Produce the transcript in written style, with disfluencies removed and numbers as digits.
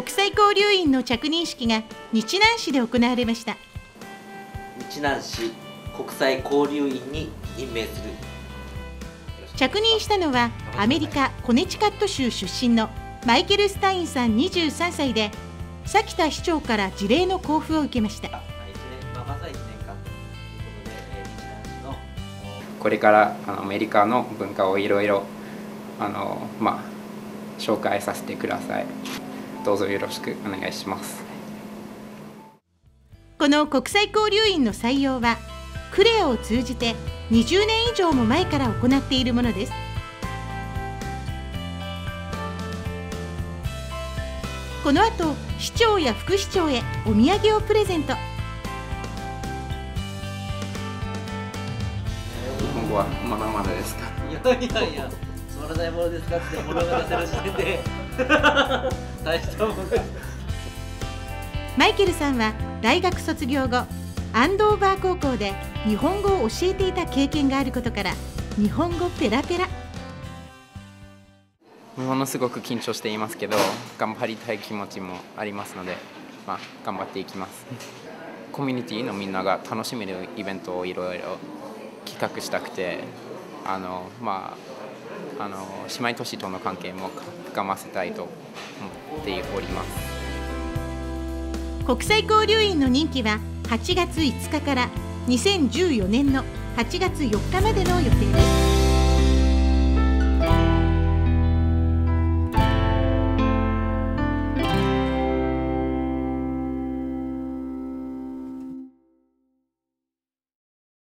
国際交流員の着任式が日南市で行われました。日南市国際交流員に任命する。着任したのはアメリカ・コネチカット州出身のマイケル・スタインさん23歳で、崎田市長から辞令の交付を受けました。これからアメリカの文化をいろいろ紹介させてください。どうぞよろしくお願いします。この国際交流員の採用はクレアを通じて20年以上も前から行っているものです。この後、市長や副市長へお土産をプレゼント。今後はまだまだですか。いやいや、つまらないものですかって物が出せる時点で大したものです。マイケルさんは大学卒業後、アンドーバー高校で日本語を教えていた経験があることから日本語ペラペラ。ものすごく緊張していますけど、頑張りたい気持ちもありますので、頑張っていきます。コミュニティのみんなが楽しめるイベントをいろいろ企画したくて、姉妹都市との関係も深ませたいと思っております。国際交流員の任期は8月5日から2014年の8月4日までの予定です。